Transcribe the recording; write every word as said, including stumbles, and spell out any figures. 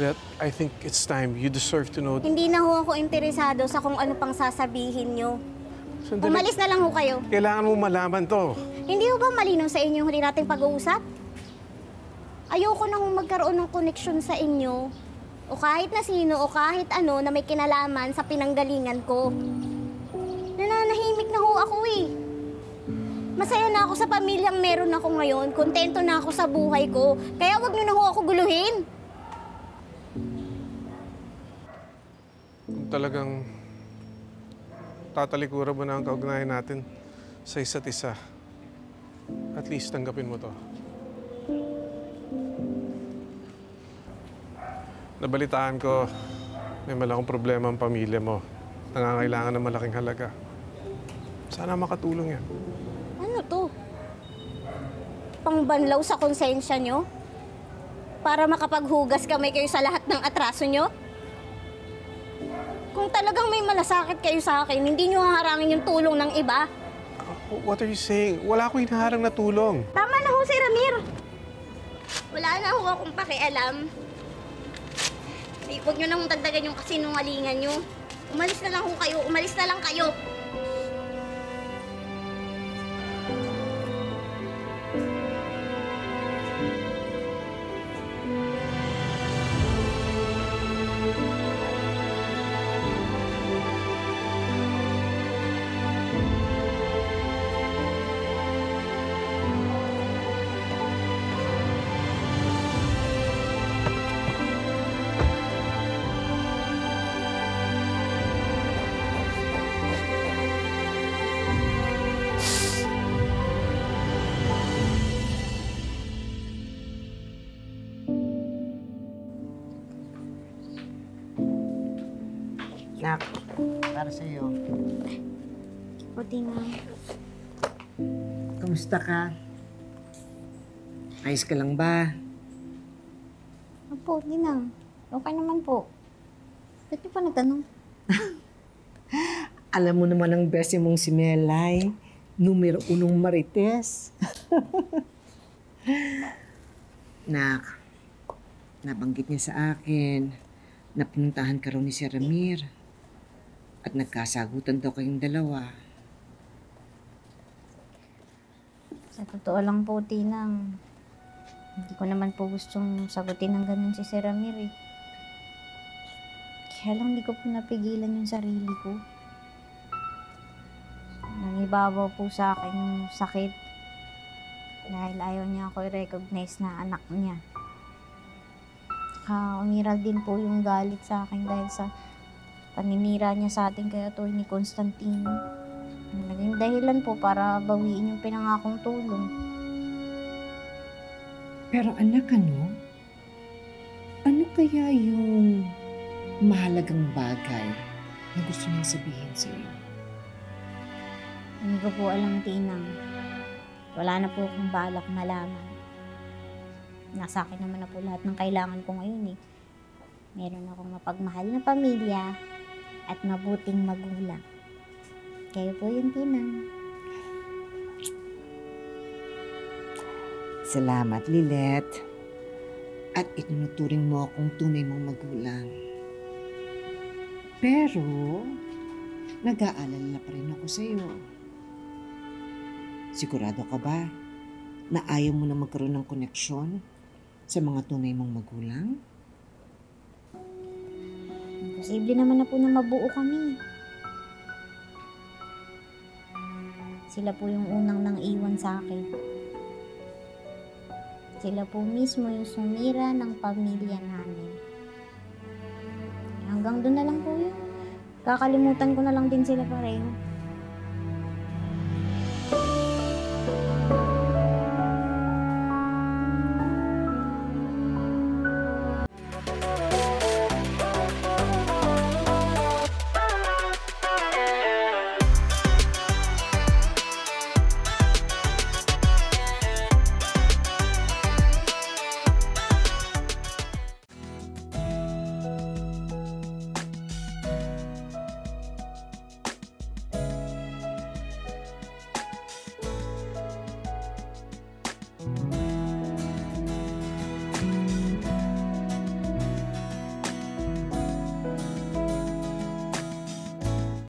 that I think it's time. You deserve to know. Hindi na ho ako interesado sa kung ano pang sasabihin nyo. Sandali. Umalis na lang ho kayo. Kailangan mo malaman to. Hindi ho ba malinaw sa inyo yung huli nating pag-uusap? Ayoko na hong magkaroon ng koneksyon sa inyo o kahit na sino o kahit ano na may kinalaman sa pinanggalingan ko. Nananahimik na ho ako eh. Masaya na ako sa pamilyang meron ako ngayon. Kontento na ako sa buhay ko. Kaya wag niyo na ho ako guluhin. Kung talagang tatalikura mo na ang kaugnayan natin sa isa't isa, at least tanggapin mo to. Nabalitaan ko, may malaking problema ang pamilya mo. Nangangailangan ng malaking halaga. Sana makatulong yan. Ano to? Pangbanlaw sa konsensya nyo? Para makapaghugas kamay kayo sa lahat ng atraso nyo? Kung talagang may malasakit kayo sa akin, hindi nyo haharangin yung tulong ng iba. Uh, what are you saying? Wala akong hinaharang na tulong. Tama na ho, Sir Ramir. Wala na ho akong pakialam. Huwag nyo nang dagdagan yung kasinungalingan nyo. Umalis na lang ho kayo. Umalis na lang kayo. Nak, para sa iyo. O, Tingay. Kamusta ka? Ayos ka lang ba? Opo, Tingay. Okay naman po. Ba't niyo pa nagtanong? Alam mo naman ang best mong si Melay. Numero unong marites. Nak, nabanggit niya sa akin na pinuntahan ka raw ni Sir Ramir. At nagkasagutan daw kayong dalawa. Sa totoo lang po, Tinang, hindi ko naman po gustong sagutin ng ganun si Sir Ramir eh. Kaya lang hindi ko po napigilan yung sarili ko. Nangibabaw po sa akin yung sakit dahil ayaw niya ako i-recognize na anak niya. Saka umiral din po yung galit sa akin dahil sa paninira niya sa atin kay Atty. Constantino. Naging dahilan po para bawiin yung pinangakong tulong. Pero anak, ano? Ano kaya yung mahalagang bagay na gusto niyang sabihin sa iyo? Hindi ko po alam, Tinang. Wala na po akong balak malaman. Nasa akin naman na po lahat ng kailangan ko ngayon eh. Meron akong mapagmahal na pamilya at mabuting magulang. Kayo po yung Tinang. Salamat, Lilet. At itinuturing mo akong tunay mong magulang. Pero, nag-aalala pa rin ako sa iyo. Sigurado ka ba na ayaw mo na magkaroon ng koneksyon sa mga tunay mong magulang? Posible naman na po na mabuo kami. Sila po yung unang nang iwan sa akin. Sila po mismo yung sumira ng pamilya namin. Hanggang doon na lang po yun. Kakalimutan ko na lang din sila pareho.